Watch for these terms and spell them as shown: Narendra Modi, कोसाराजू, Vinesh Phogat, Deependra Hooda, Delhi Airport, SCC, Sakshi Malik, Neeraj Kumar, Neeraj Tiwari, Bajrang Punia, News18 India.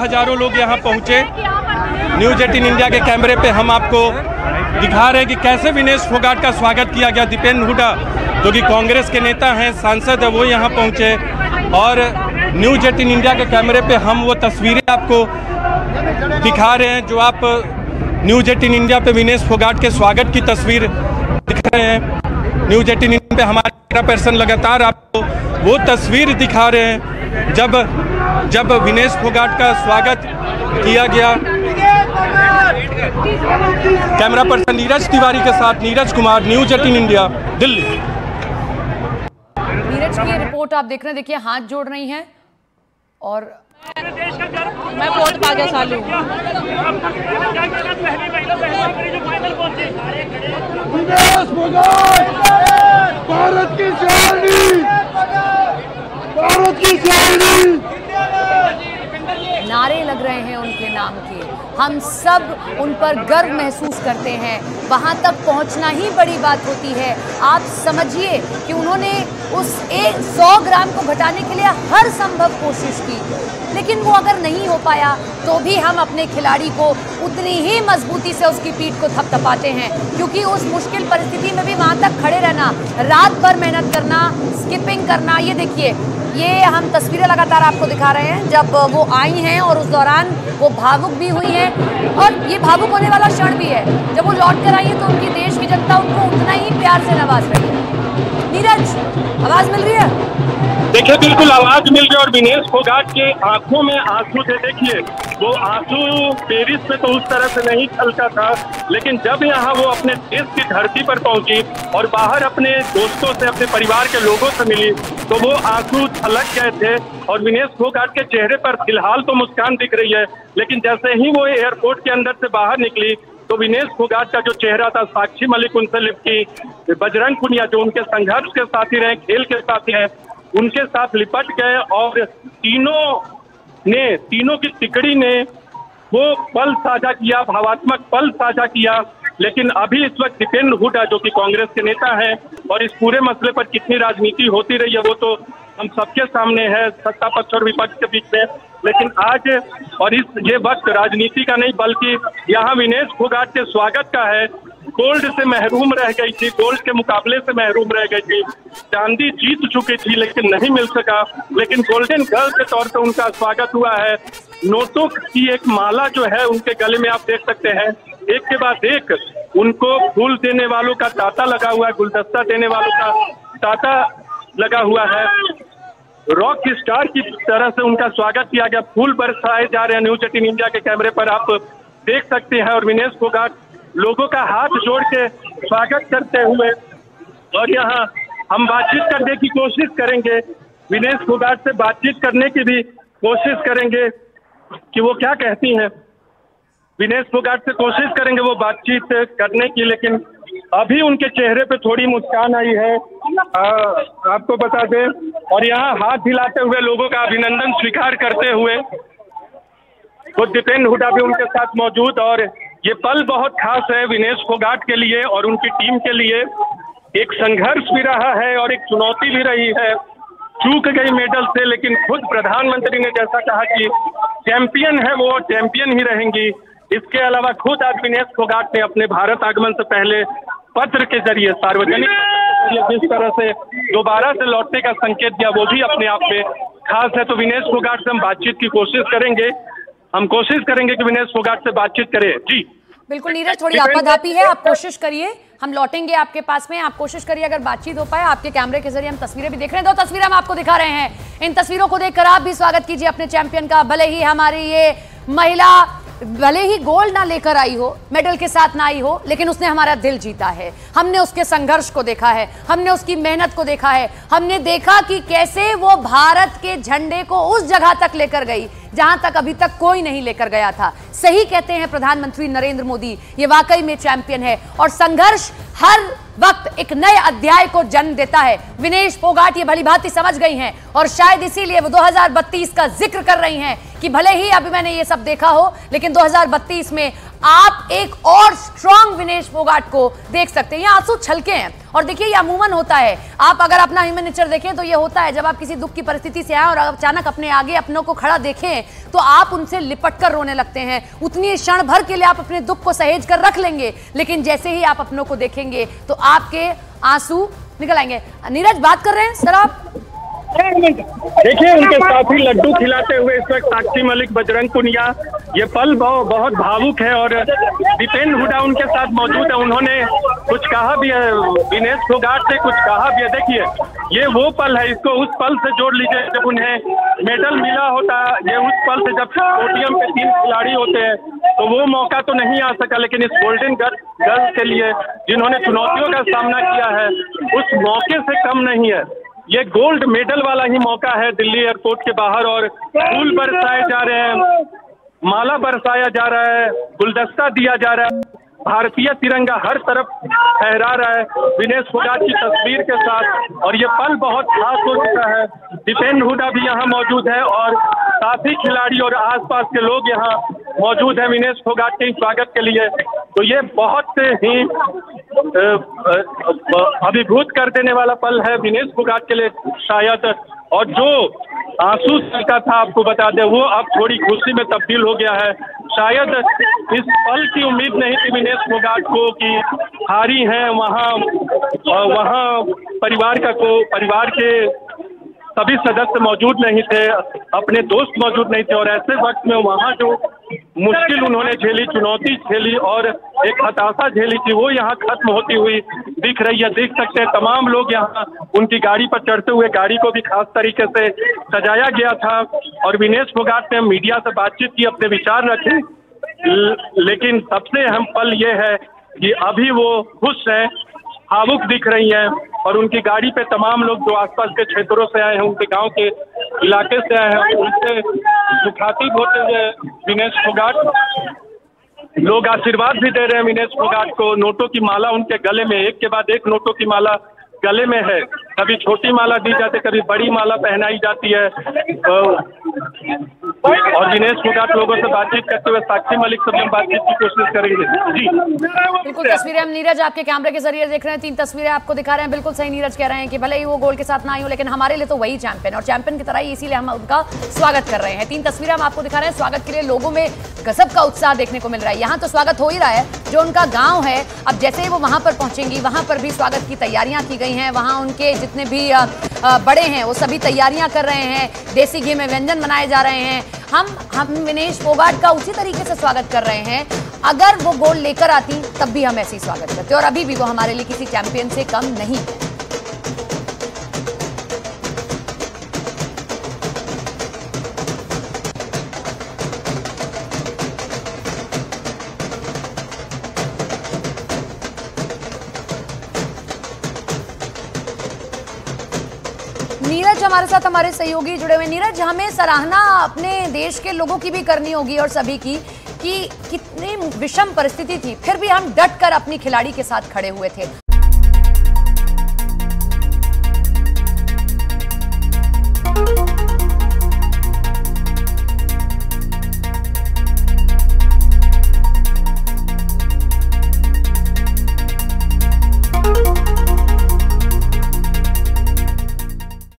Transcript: हजारों लोग यहाँ पहुँचे। न्यूज़ 18 इंडिया के कैमरे पे हम आपको दिखा रहे हैं कि कैसे विनेश फोगाट का स्वागत किया गया। दीपेंद्र हुड्डा जो कि कांग्रेस के नेता हैं, सांसद हैं, वो यहाँ पहुँचे और न्यूज़ 18 इंडिया के कैमरे पे हम वो तस्वीरें आपको दिखा रहे हैं जो आप न्यूज़ 18 इंडिया पे विनेश फोगाट के स्वागत की तस्वीर दिख रहे हैं। न्यूज़ 18 इंडिया पे हमारे पर्सन लगातार आपको वो तस्वीर दिखा रहे हैं जब विनेश फोगाट का स्वागत किया गया। कैमरा पर्सन नीरज तिवारी के साथ नीरज कुमार, न्यूज़ 18 इंडिया, दिल्ली। नीरज की रिपोर्ट आप देख रहे हैं, देखिए हाथ जोड़ रही हैं और मैं बहुत भाग्यशाली हूँ। नारे लग रहे हैं उनके नाम के, हम सब उन पर गर्व महसूस करते हैं। वहाँ तक पहुँचना ही बड़ी बात होती है। आप समझिए कि उन्होंने उस 100 ग्राम को घटाने के लिए हर संभव कोशिश की, लेकिन वो अगर नहीं हो पाया तो भी हम अपने खिलाड़ी को उतनी ही मजबूती से उसकी पीठ को थपथपाते हैं, क्योंकि उस मुश्किल परिस्थिति में भी वहाँ तक खड़े रहना, रात भर मेहनत करना, स्किपिंग करना। ये देखिए, ये हम तस्वीरें लगातार आपको दिखा रहे हैं जब वो आई हैं, और उस दौरान वो भावुक भी हुई हैं और ये भावुक होने वाला क्षण भी है। जब वो लौट कर आई है तो उनकी देश की जनता उनको उतना ही प्यार से नवाज रही है। नीरज, आवाज मिल रही है? देखिए बिल्कुल आवाज मिल रही है और विनेश फोगाट के आंखों में आंसू थे। देखिए वो आंसू पेरिस में तो उस तरह से नहीं छलका था, लेकिन जब यहाँ वो अपने देश की धरती पर पहुंची और बाहर अपने दोस्तों से, अपने परिवार के लोगों से मिली, तो वो आंसू छलक गए थे। और विनेश फोगाट के चेहरे पर फिलहाल तो मुस्कान दिख रही है, लेकिन जैसे ही वो एयरपोर्ट के अंदर से बाहर निकली तो विनेश फोगाट का जो चेहरा था, साक्षी मलिक उनसे लिपटी, बजरंग पुनिया जो उनके संघर्ष के साथी रहे, खेल के साथी हैं, उनके साथ लिपट गए और तीनों की तिकड़ी ने वो पल साझा किया, भावात्मक पल साझा किया। लेकिन अभी इस वक्त दीपेंद्र हुड्डा जो कि कांग्रेस के नेता हैं और इस पूरे मसले पर कितनी राजनीति होती रही है वो तो हम सबके सामने है, सत्ता पक्ष और विपक्ष के बीच में। लेकिन आज और इस ये वक्त राजनीति का नहीं बल्कि यहाँ विनेश फोगाट के स्वागत का है। गोल्ड से महरूम रह गई थी, गोल्ड के मुकाबले से महरूम रह गई थी, चांदी जीत चुकी थी लेकिन नहीं मिल सका, लेकिन गोल्डन गर्ल के तौर पर उनका स्वागत हुआ है। नोटों की एक माला जो है उनके गले में आप देख सकते हैं, एक के बाद एक उनको फूल देने वालों का तांता लगा हुआ है, गुलदस्ता देने वालों का तांता लगा हुआ है। रॉक स्टार की तरह से उनका स्वागत किया गया, फूल बरसाए जा रहे हैं। न्यूज़ 18 इंडिया के कैमरे पर आप देख सकते हैं और विनेश फोगाट लोगों का हाथ जोड़ के स्वागत करते हुए। और यहाँ हम बातचीत करने की कोशिश करेंगे, विनेश फोगाट से बातचीत करने की भी कोशिश करेंगे कि वो क्या कहती हैं। विनेश फोगाट से कोशिश करेंगे वो बातचीत करने की, लेकिन अभी उनके चेहरे पे थोड़ी मुस्कान आई है आपको बता दें। और यहाँ हाथ हिलाते हुए लोगों का अभिनंदन स्वीकार करते हुए खुद दीपेंद्र हुड्डा भी उनके साथ मौजूद। और ये पल बहुत खास है विनेश फोगाट के लिए और उनकी टीम के लिए। एक संघर्ष भी रहा है और एक चुनौती भी रही है, चूक गई मेडल से, लेकिन खुद प्रधानमंत्री ने जैसा कहा कि चैंपियन है वो, चैंपियन ही रहेंगी। इसके अलावा खुद आज विनेश फोगाट ने अपने भारत आगमन से पहले पत्र के जरिए, सार्वजनिक जिस तरह से दोबारा से लौटने का संकेत दिया वो भी अपने आप में खास है। तो विनेश फोगाट से हम बातचीत की कोशिश करेंगे, हम कोशिश करेंगे कि विनेश फोगाट से बातचीत करें। जी बिल्कुल नीरज, थोड़ी आपाधापी है, आप कोशिश करिए, हम लौटेंगे आपके पास में, आप कोशिश करिए अगर बातचीत हो पाए। आपके कैमरे के जरिए हम तस्वीरें भी देख रहे हैं, दो तस्वीरें हम आपको दिखा रहे हैं, इन तस्वीरों को देखकर आप भी स्वागत कीजिए अपने चैंपियन का। भले ही हमारी ये महिला भले ही गोल्ड ना लेकर आई हो, मेडल के साथ ना आई हो, लेकिन उसने हमारा दिल जीता है, हमने उसके संघर्ष को देखा है, हमने उसकी मेहनत को देखा है, हमने देखा कि कैसे वो भारत के झंडे को उस जगह तक लेकर गई जहां तक अभी तक कोई नहीं लेकर गया था। सही कहते हैं प्रधानमंत्री नरेंद्र मोदी, ये वाकई में चैंपियन है और संघर्ष हर वक्त एक नए अध्याय को जन्म देता है। विनेश फोगाट ये भलीभांति समझ गई हैं और शायद इसीलिए वो 2032 का जिक्र कर रही हैं कि भले ही अभी मैंने ये सब देखा हो, लेकिन 2032 में आप एक और स्ट्रॉन्ग विनेश फोगाट को देख सकते हैं। ये आंसू छलके हैं और देखिए ये अमूमन होता है। आप अगर अपना ह्यूमन नेचर देखें तो ये होता है, जब आप किसी दुख की परिस्थिति से आए और अचानक अपने आगे अपनों को खड़ा देखें तो आप उनसे लिपटकर रोने लगते हैं। उतनी क्षण भर के लिए आप अपने दुख को सहेज कर रख लेंगे, लेकिन जैसे ही आप अपनों को देखेंगे तो आपके आंसू निकल आएंगे। नीरज बात कर रहे हैं सर आप। देखिए उनके साथ ही लड्डू खिलाते हुए इस वक्त साक्षी मलिक, बजरंग पुनिया, ये पल बहुत भावुक है और दीपेंद्र हुड्डा उनके साथ मौजूद है। उन्होंने कुछ कहा भी है, विनेश फोगाट से कुछ कहा भी है। देखिए ये वो पल है, इसको उस पल से जोड़ लीजिए जब उन्हें मेडल मिला होता। ये उस पल से जब पोडियम पे 3 खिलाड़ी होते हैं तो वो मौका तो नहीं आ सका, लेकिन इस गोल्डन गर्ल्स के लिए जिन्होंने चुनौतियों का सामना किया है उस मौके से कम नहीं है। ये गोल्ड मेडल वाला ही मौका है। दिल्ली एयरपोर्ट के बाहर और फूल बरसाए जा रहे हैं, माला बरसाया जा रहा है, गुलदस्ता दिया जा रहा है, भारतीय तिरंगा हर तरफ फहरा रहा है विनेश फोगाट की तस्वीर के साथ। और ये पल बहुत खास हो चुका है। दीपेंद्र हुड्डा भी यहाँ मौजूद है और काफी खिलाड़ी और आसपास के लोग यहाँ मौजूद हैं विनेश फोगाट के स्वागत के लिए। तो ये बहुत ही अभिभूत कर देने वाला पल है विनेश फोगाट के लिए शायद। और जो आंसू का था आपको बता दें वो अब थोड़ी खुशी में तब्दील हो गया है। शायद इस पल की उम्मीद नहीं थी विनेश फोगाट को कि हारी है वहाँ परिवार के सभी सदस्य मौजूद नहीं थे, अपने दोस्त मौजूद नहीं थे और ऐसे वक्त में वहाँ जो मुश्किल उन्होंने झेली, चुनौती झेली और एक हताशा झेली थी वो यहाँ खत्म होती हुई दिख रही है। देख सकते हैं तमाम लोग यहाँ उनकी गाड़ी पर चढ़ते हुए, गाड़ी को भी खास तरीके से सजाया गया था और विनेश फोगाट ने मीडिया से बातचीत की, अपने विचार रखे। लेकिन सबसे अहम पल ये है कि अभी वो खुश हैं, भावुक दिख रही हैं और उनकी गाड़ी पे तमाम लोग जो आसपास के क्षेत्रों से आए हैं, उनके गांव के इलाके से आए हैं, उनसे मुखातिब होते हुए विनेश फोगाट लोग आशीर्वाद भी दे रहे हैं विनेश फोगाट को। नोटों की माला उनके गले में, एक के बाद एक नोटों की माला गले में है। कभी छोटी माला दी जाती है, कभी बड़ी माला पहनाई जाती है। और विनेश फोगाट लोगों से बातचीत करते हुए, साक्षी मलिक से बातचीत की कोशिश करेंगे। जी बिल्कुल, तस्वीरें हम नीरज आपके कैमरे के जरिए देख रहे हैं, 3 तस्वीरें आपको दिखा रहे हैं। बिल्कुल सही नीरज कह रहे हैं कि भले ही वो गोल के साथ ना आई हो लेकिन हमारे लिए तो वही चैंपियन और चैंपियन की तरह ही, इसीलिए हम उनका स्वागत कर रहे हैं। 3 तस्वीरें हम आपको दिखा रहे हैं। स्वागत के लिए लोगों में गजब का उत्साह देखने को मिल रहा है। यहाँ तो स्वागत हो ही रहा है जो उनका गाँव है। अब जैसे ही वो वहाँ पर पहुंचेंगी वहाँ पर भी स्वागत की तैयारियां की गई हैं। वहाँ उनके जितने भी बड़े हैं वो सभी तैयारियां कर रहे हैं। देसी घी में व्यंजन बनाए जा रहे हैं। हम विनेश फोगाट का उसी तरीके से स्वागत कर रहे हैं। अगर वो गोल लेकर आती तब भी हम ऐसे ही स्वागत करते और अभी भी वो हमारे लिए किसी चैंपियन से कम नहीं है। नीरज हमारे साथ, हमारे सहयोगी जुड़े हुए। नीरज, हमें सराहना अपने देश के लोगों की भी करनी होगी और सभी की कि कितनी विषम परिस्थिति थी, फिर भी हम डट कर अपनी खिलाड़ी के साथ खड़े हुए थे।